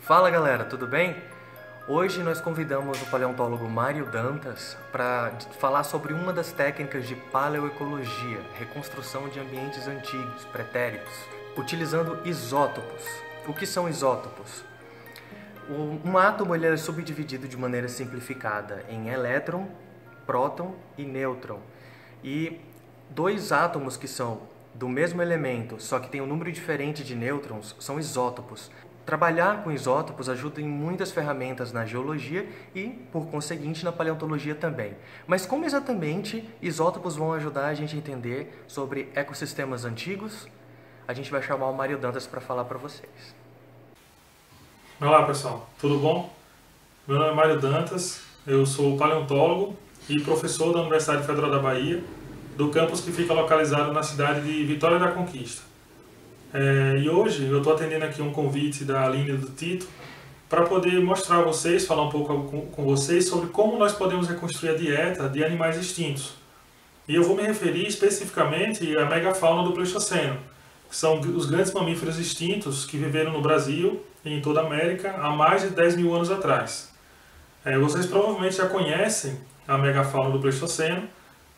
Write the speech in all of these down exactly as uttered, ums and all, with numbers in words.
Fala galera, tudo bem? Hoje nós convidamos o paleontólogo Mário Dantas para falar sobre uma das técnicas de paleoecologia, reconstrução de ambientes antigos, pretéritos, utilizando isótopos. O que são isótopos? Um átomo ele é subdividido de maneira simplificada em elétron, próton e nêutron. E dois átomos que são do mesmo elemento, só que tem um número diferente de nêutrons, são isótopos. Trabalhar com isótopos ajuda em muitas ferramentas na geologia e, por conseguinte, na paleontologia também. Mas como exatamente isótopos vão ajudar a gente a entender sobre ecossistemas antigos? A gente vai chamar o Mário Dantas para falar para vocês. Olá pessoal, tudo bom? Meu nome é Mário Dantas, eu sou paleontólogo e professor da Universidade Federal da Bahia, do campus que fica localizado na cidade de Vitória da Conquista. É, e hoje eu estou atendendo aqui um convite da Aline e do Tito para poder mostrar a vocês, falar um pouco com, com vocês sobre como nós podemos reconstruir a dieta de animais extintos. E eu vou me referir especificamente à megafauna do Pleistoceno, que são os grandes mamíferos extintos que viveram no Brasil e em toda a América há mais de dez mil anos atrás. É, vocês provavelmente já conhecem a megafauna do Pleistoceno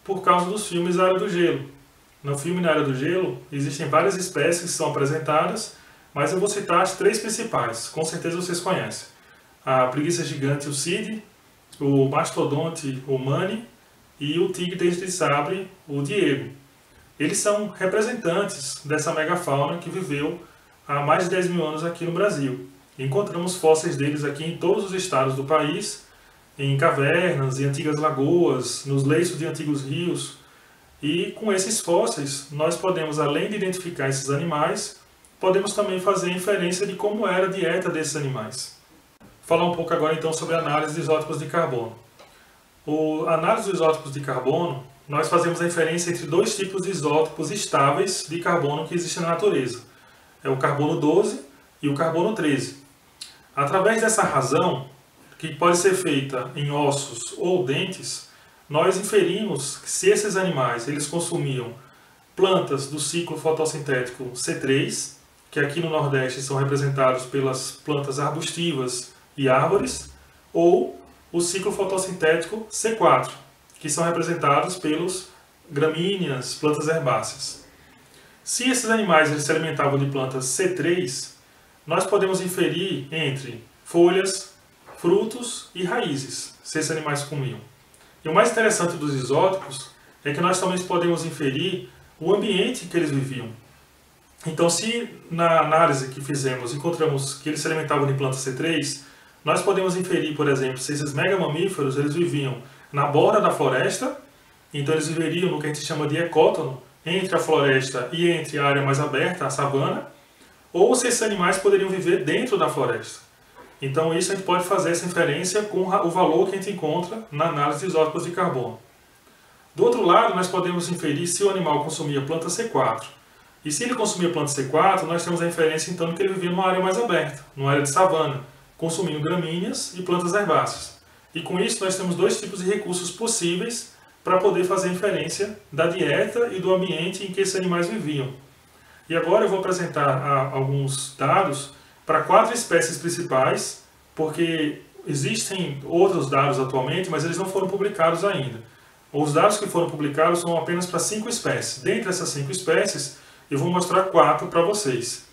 por causa dos filmes Era do Gelo. No filme Na Era do Gelo, existem várias espécies que são apresentadas, mas eu vou citar as três principais, com certeza vocês conhecem. A preguiça gigante, o Sid, o mastodonte, o Manny, e o tigre dente de sabre, o Diego. Eles são representantes dessa megafauna que viveu há mais de dez mil anos aqui no Brasil. Encontramos fósseis deles aqui em todos os estados do país, em cavernas, em antigas lagoas, nos leitos de antigos rios. E com esses fósseis, nós podemos, além de identificar esses animais, podemos também fazer inferência de como era a dieta desses animais. Vou falar um pouco agora então sobre a análise de isótopos de carbono. O análise dos isótopos de carbono, nós fazemos a inferência entre dois tipos de isótopos estáveis de carbono que existem na natureza. É o carbono doze e o carbono treze. Através dessa razão, que pode ser feita em ossos ou dentes, nós inferimos que se esses animais eles consumiam plantas do ciclo fotossintético C três, que aqui no Nordeste são representados pelas plantas arbustivas e árvores, ou o ciclo fotossintético C quatro, que são representados pelos gramíneas, plantas herbáceas. Se esses animais eles se alimentavam de plantas C três, nós podemos inferir entre folhas, frutos e raízes, se esses animais comiam. E o mais interessante dos isótopos é que nós também podemos inferir o ambiente que eles viviam. Então, se na análise que fizemos encontramos que eles se alimentavam de plantas C três, nós podemos inferir, por exemplo, se esses megamamíferos eles viviam na borda da floresta, então eles viveriam no que a gente chama de ecótono, entre a floresta e entre a área mais aberta, a savana, ou se esses animais poderiam viver dentro da floresta. Então isso a gente pode fazer essa inferência com o valor que a gente encontra na análise de isótopos de carbono. Do outro lado, nós podemos inferir se o animal consumia planta C quatro. E se ele consumia planta C quatro, nós temos a inferência então de que ele vivia numa área mais aberta, numa área de savana, consumindo gramíneas e plantas herbáceas. E com isso nós temos dois tipos de recursos possíveis para poder fazer a inferência da dieta e do ambiente em que esses animais viviam. E agora eu vou apresentar alguns dados para quatro espécies principais, porque existem outros dados atualmente, mas eles não foram publicados ainda. Os dados que foram publicados são apenas para cinco espécies. Dentre essas cinco espécies, eu vou mostrar quatro para vocês.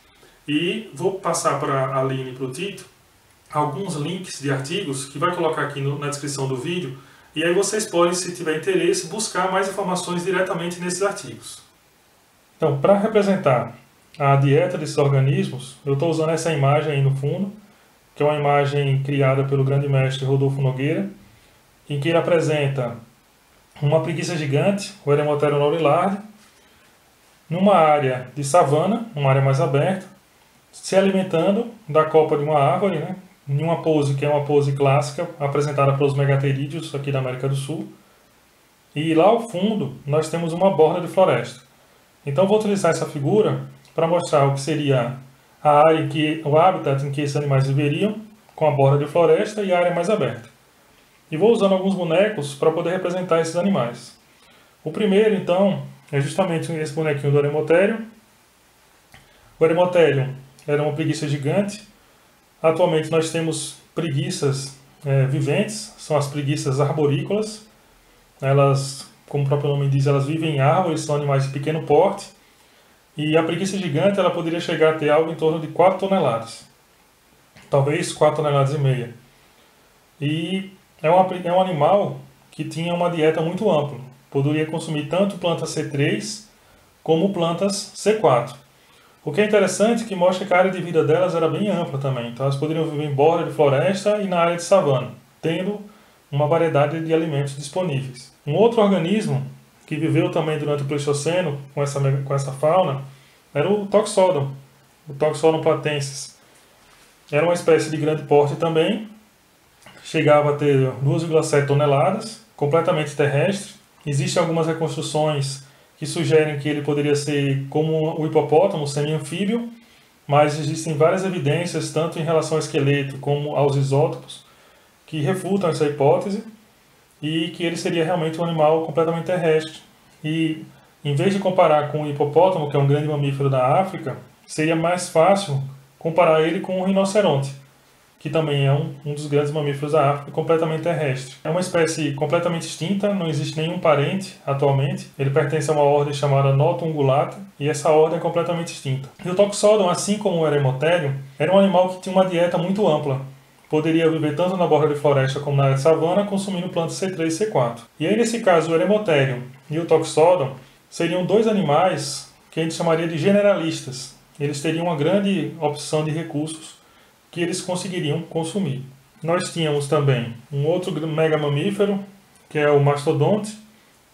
E vou passar para a Aline e para o Tito alguns links de artigos que vai colocar aqui no, na descrição do vídeo, e aí vocês podem, se tiver interesse, buscar mais informações diretamente nesses artigos. Então, para representar a dieta desses organismos, eu estou usando essa imagem aí no fundo, que é uma imagem criada pelo grande mestre Rodolfo Nogueira, em que ele apresenta uma preguiça gigante, o Eremotherium laurillardi, numa área de savana, uma área mais aberta, se alimentando da copa de uma árvore, né, em uma pose que é uma pose clássica, apresentada pelos megaterídeos aqui da América do Sul. E lá ao fundo nós temos uma borda de floresta. Então eu vou utilizar essa figura para mostrar o que seria a área que, o habitat em que esses animais viveriam, com a borda de floresta e a área mais aberta. E vou usando alguns bonecos para poder representar esses animais. O primeiro, então, é justamente esse bonequinho do Eremotherium. O Eremotherium era uma preguiça gigante. Atualmente nós temos preguiças é, viventes, são as preguiças arborícolas. Elas, como o próprio nome diz, elas vivem em árvores, são animais de pequeno porte. E a preguiça gigante ela poderia chegar a ter algo em torno de quatro toneladas. Talvez quatro toneladas e meia. E é, uma, é um animal que tinha uma dieta muito ampla. Poderia consumir tanto plantas C três como plantas C quatro. O que é interessante é que mostra que a área de vida delas era bem ampla também. Então elas poderiam viver em borda de floresta e na área de savana, tendo uma variedade de alimentos disponíveis. Um outro organismo que viveu também durante o Pleistoceno com essa, com essa fauna era o Toxodon, o Toxodon platensis. Era uma espécie de grande porte também, chegava a ter duas vírgula sete toneladas, completamente terrestre. Existem algumas reconstruções que sugerem que ele poderia ser como o hipopótamo, semi-anfíbio, mas existem várias evidências, tanto em relação ao esqueleto como aos isótopos, que refutam essa hipótese e que ele seria realmente um animal completamente terrestre. E em vez de comparar com o hipopótamo, que é um grande mamífero da África, seria mais fácil comparar ele com o rinoceronte, que também é um, um dos grandes mamíferos da África, completamente terrestre. É uma espécie completamente extinta, não existe nenhum parente atualmente. Ele pertence a uma ordem chamada Notoungulata, e essa ordem é completamente extinta. E o Toxodon, assim como o Eremotherium, era um animal que tinha uma dieta muito ampla. Poderia viver tanto na borda de floresta como na área de savana, consumindo plantas C três e C quatro. E aí, nesse caso, o Eremotherium e o Toxodon seriam dois animais que a gente chamaria de generalistas. Eles teriam uma grande opção de recursos que eles conseguiriam consumir. Nós tínhamos também um outro mega mamífero, que é o mastodonte,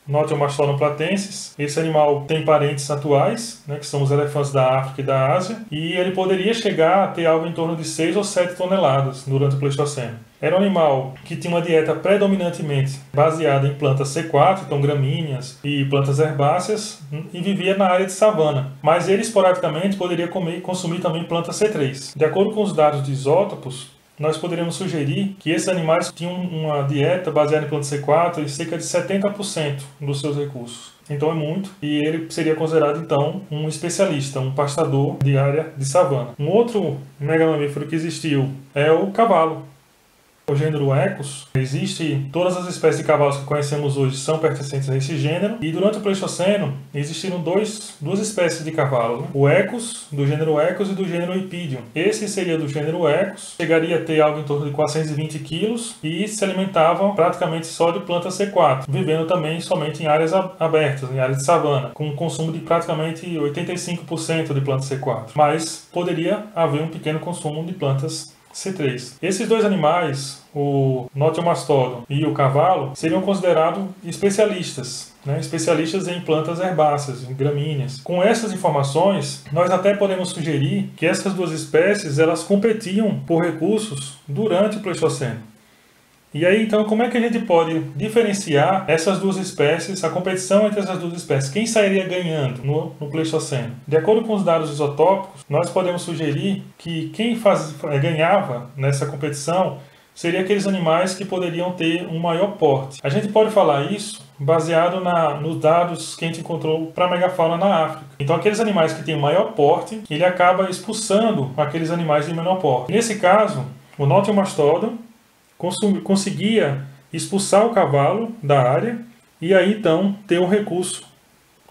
Notiomastodon platensis. Esse animal tem parentes atuais, né, que são os elefantes da África e da Ásia, e ele poderia chegar a ter algo em torno de seis ou sete toneladas durante o Pleistoceno. Era um animal que tinha uma dieta predominantemente baseada em plantas C quatro, então gramíneas e plantas herbáceas, e vivia na área de savana, mas ele esporadicamente poderia comer e consumir também plantas C três. De acordo com os dados de isótopos, nós poderíamos sugerir que esses animais tinham uma dieta baseada em planta C quatro em cerca de setenta por cento dos seus recursos. Então é muito, e ele seria considerado então um especialista, um pastador de área de savana. Um outro mega mamífero que existiu é o cavalo. O gênero Ecos, existe todas as espécies de cavalos que conhecemos hoje são pertencentes a esse gênero, e durante o Pleistoceno existiram dois, duas espécies de cavalo, né? O Ecos, do gênero Ecos, e do gênero Epidium. Esse seria do gênero Ecos, chegaria a ter algo em torno de quatrocentos e vinte quilos e se alimentava praticamente só de planta C quatro, vivendo também somente em áreas abertas, em áreas de savana, com um consumo de praticamente oitenta e cinco por cento de planta C quatro, mas poderia haver um pequeno consumo de plantas C três. Esses dois animais, o Notiomastodon e o cavalo, seriam considerados especialistas, né? especialistas em plantas herbáceas, em gramíneas. Com essas informações, nós até podemos sugerir que essas duas espécies elas competiam por recursos durante o Pleistoceno. E aí, então, como é que a gente pode diferenciar essas duas espécies, a competição entre essas duas espécies? Quem sairia ganhando no, no Pleistoceno? De acordo com os dados isotópicos, nós podemos sugerir que quem faz, ganhava nessa competição seria aqueles animais que poderiam ter um maior porte. A gente pode falar isso baseado na, nos dados que a gente encontrou para a megafauna na África. Então, aqueles animais que têm maior porte, ele acaba expulsando aqueles animais de menor porte. Nesse caso, o Notiomastodon conseguia expulsar o cavalo da área e aí então ter um recurso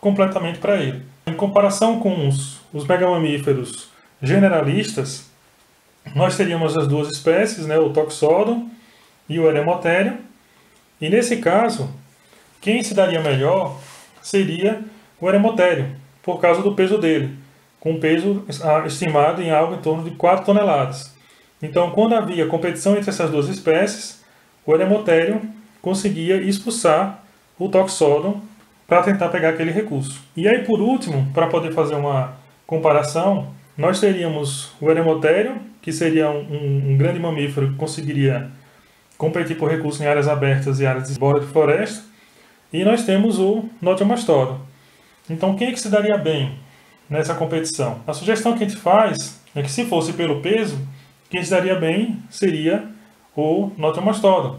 completamente para ele. Em comparação com os, os megamamíferos generalistas, nós teríamos as duas espécies, né, o Toxodon e o Eremotherium, e nesse caso, quem se daria melhor seria o Eremotherium, por causa do peso dele, com um peso estimado em algo em torno de quatro toneladas. Então, quando havia competição entre essas duas espécies, o Eremotherium conseguia expulsar o Toxodon para tentar pegar aquele recurso. E aí, por último, para poder fazer uma comparação, nós teríamos o Eremotherium, que seria um, um grande mamífero que conseguiria competir por recurso em áreas abertas e áreas de borda de floresta, e nós temos o Notiomastodon. Então, quem é que se daria bem nessa competição? A sugestão que a gente faz é que, se fosse pelo peso, quem se daria bem seria o Notiomastodon,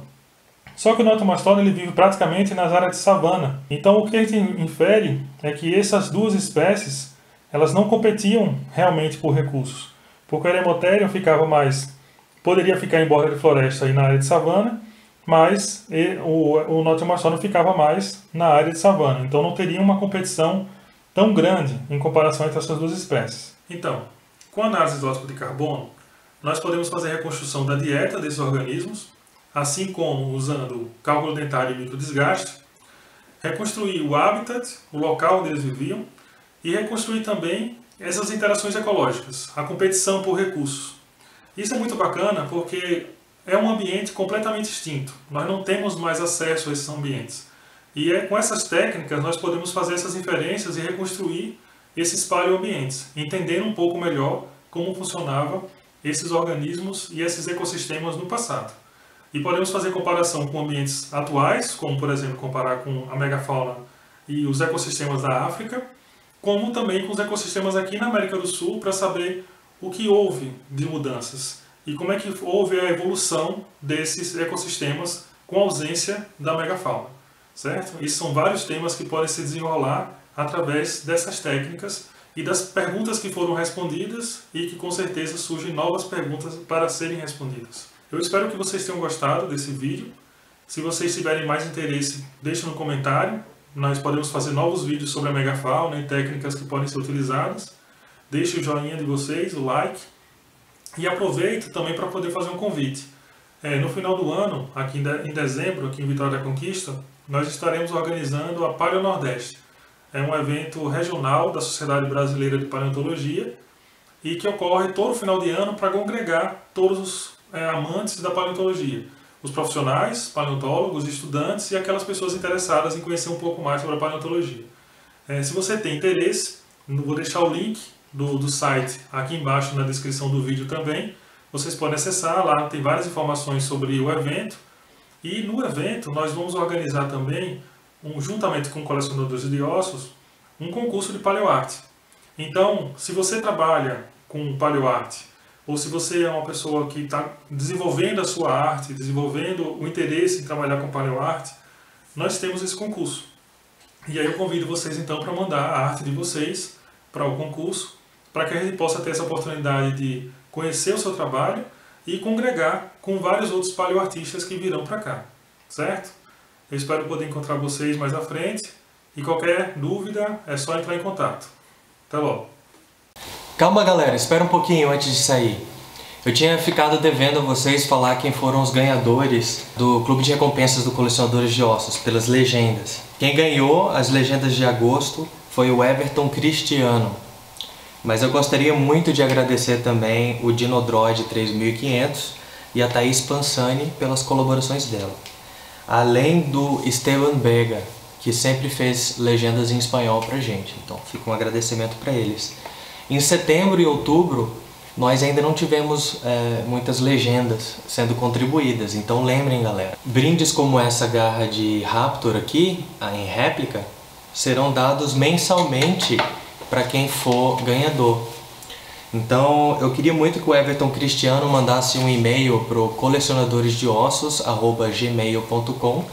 Só que o Notiomastodon ele vive praticamente nas áreas de savana. Então o que a gente infere é que essas duas espécies elas não competiam realmente por recursos. Porque o Eremotherium ficava mais, poderia ficar em borda de floresta e na área de savana, mas o, o Notiomastodon ficava mais na área de savana. Então não teria uma competição tão grande em comparação entre essas duas espécies. Então, com a análise do isótopo de carbono, nós podemos fazer a reconstrução da dieta desses organismos, assim como, usando cálculo dentário e microdesgaste, reconstruir o habitat, o local onde eles viviam, e reconstruir também essas interações ecológicas, a competição por recursos. Isso é muito bacana porque é um ambiente completamente extinto. Nós não temos mais acesso a esses ambientes. E é com essas técnicas nós podemos fazer essas inferências e reconstruir esses paleoambientes, entendendo um pouco melhor como funcionavam esses organismos e esses ecossistemas no passado. E podemos fazer comparação com ambientes atuais, como por exemplo comparar com a megafauna e os ecossistemas da África, como também com os ecossistemas aqui na América do Sul, para saber o que houve de mudanças e como é que houve a evolução desses ecossistemas com a ausência da megafauna. Certo? Isso são vários temas que podem se desenrolar através dessas técnicas e das perguntas que foram respondidas e que com certeza surgem novas perguntas para serem respondidas. Eu espero que vocês tenham gostado desse vídeo. Se vocês tiverem mais interesse, deixem no comentário. Nós podemos fazer novos vídeos sobre a megafauna e técnicas que podem ser utilizadas. Deixem o joinha de vocês, o like. E aproveito também para poder fazer um convite. É, no final do ano, aqui em dezembro, aqui em Vitória da Conquista, nós estaremos organizando a Paleo Nordeste. É um evento regional da Sociedade Brasileira de Paleontologia e que ocorre todo final de ano para congregar todos os é, amantes da paleontologia. Os profissionais, paleontólogos, estudantes e aquelas pessoas interessadas em conhecer um pouco mais sobre a paleontologia. É, se você tem interesse, vou deixar o link do, do site aqui embaixo na descrição do vídeo também. Vocês podem acessar, lá tem várias informações sobre o evento. E no evento nós vamos organizar também, um, juntamente com colecionadores de ossos, um concurso de paleoarte. Então, se você trabalha com paleoarte, ou se você é uma pessoa que está desenvolvendo a sua arte, desenvolvendo o interesse em trabalhar com paleoarte, nós temos esse concurso. E aí eu convido vocês então para mandar a arte de vocês para o concurso, para que a gente possa ter essa oportunidade de conhecer o seu trabalho e congregar com vários outros paleoartistas que virão para cá, certo? Eu espero poder encontrar vocês mais à frente e qualquer dúvida é só entrar em contato. Até logo! Calma galera, espera um pouquinho antes de sair. Eu tinha ficado devendo a vocês falar quem foram os ganhadores do Clube de Recompensas do Colecionadores de Ossos, pelas legendas. Quem ganhou as legendas de agosto foi o Everton Cristiano. Mas eu gostaria muito de agradecer também o Dino Droid três mil e quinhentos e a Thaís Pansani pelas colaborações dela. Além do Esteban Vega, que sempre fez legendas em espanhol pra gente, então fica um agradecimento para eles. Em setembro e outubro, nós ainda não tivemos é, muitas legendas sendo contribuídas, então lembrem galera. Brindes como essa garra de Raptor aqui, em réplica, serão dados mensalmente para quem for ganhador. Então eu queria muito que o Everton Cristiano mandasse um e-mail para o colecionadoresdeossos arroba gmail ponto com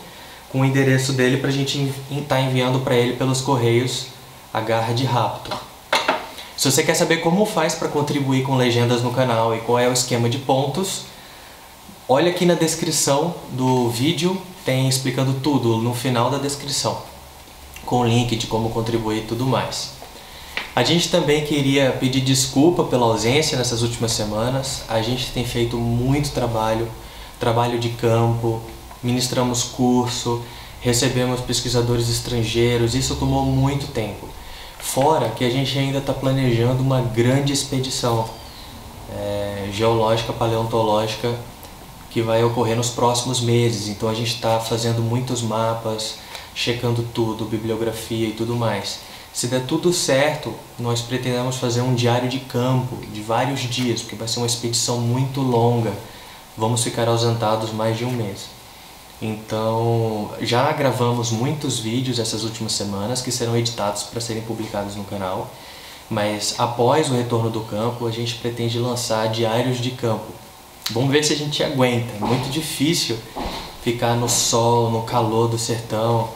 com o endereço dele para a gente estar enviando para ele pelos correios a garra de Raptor. Se você quer saber como faz para contribuir com legendas no canal e qual é o esquema de pontos, olha aqui na descrição do vídeo, tem explicando tudo no final da descrição, com o link de como contribuir e tudo mais. A gente também queria pedir desculpa pela ausência nessas últimas semanas. A gente tem feito muito trabalho, trabalho de campo, ministramos curso, recebemos pesquisadores estrangeiros, isso tomou muito tempo. Fora que a gente ainda está planejando uma grande expedição é, geológica, paleontológica, que vai ocorrer nos próximos meses. Então a gente está fazendo muitos mapas, checando tudo, bibliografia e tudo mais. Se der tudo certo, nós pretendemos fazer um diário de campo de vários dias, porque vai ser uma expedição muito longa. Vamos ficar ausentados mais de um mês. Então, já gravamos muitos vídeos essas últimas semanas, que serão editados para serem publicados no canal. Mas após o retorno do campo, a gente pretende lançar diários de campo. Vamos ver se a gente aguenta. É muito difícil ficar no sol, no calor do sertão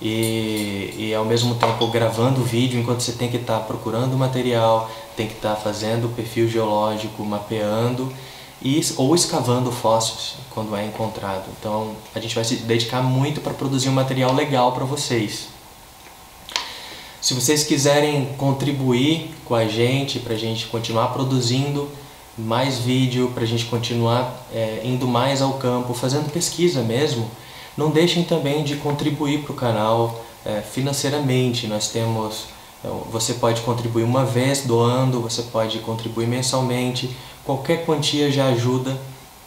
e, e ao mesmo tempo gravando vídeo enquanto você tem que estar procurando material, tem que estar fazendo perfil geológico, mapeando e, ou escavando fósseis quando é encontrado. Então a gente vai se dedicar muito para produzir um material legal para vocês. Se vocês quiserem contribuir com a gente, para a gente continuar produzindo mais vídeo, para a gente continuar é, indo mais ao campo, fazendo pesquisa mesmo, não deixem também de contribuir para o canal é, financeiramente. Nós temos, você pode contribuir uma vez doando, você pode contribuir mensalmente, qualquer quantia já ajuda,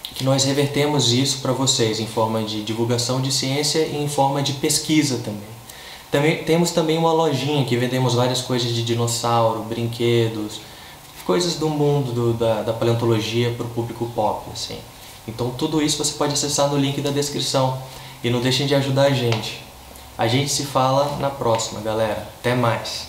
que nós revertemos isso para vocês em forma de divulgação de ciência e em forma de pesquisa também. Também temos também uma lojinha que vendemos várias coisas de dinossauro, brinquedos, coisas do mundo do, da, da paleontologia para o público pop, assim. Então tudo isso você pode acessar no link da descrição. E não deixem de ajudar a gente. A gente se fala na próxima, galera. Até mais!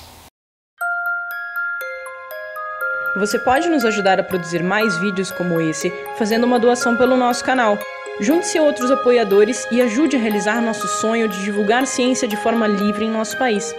Você pode nos ajudar a produzir mais vídeos como esse fazendo uma doação pelo nosso canal. Junte-se a outros apoiadores e ajude a realizar nosso sonho de divulgar ciência de forma livre em nosso país.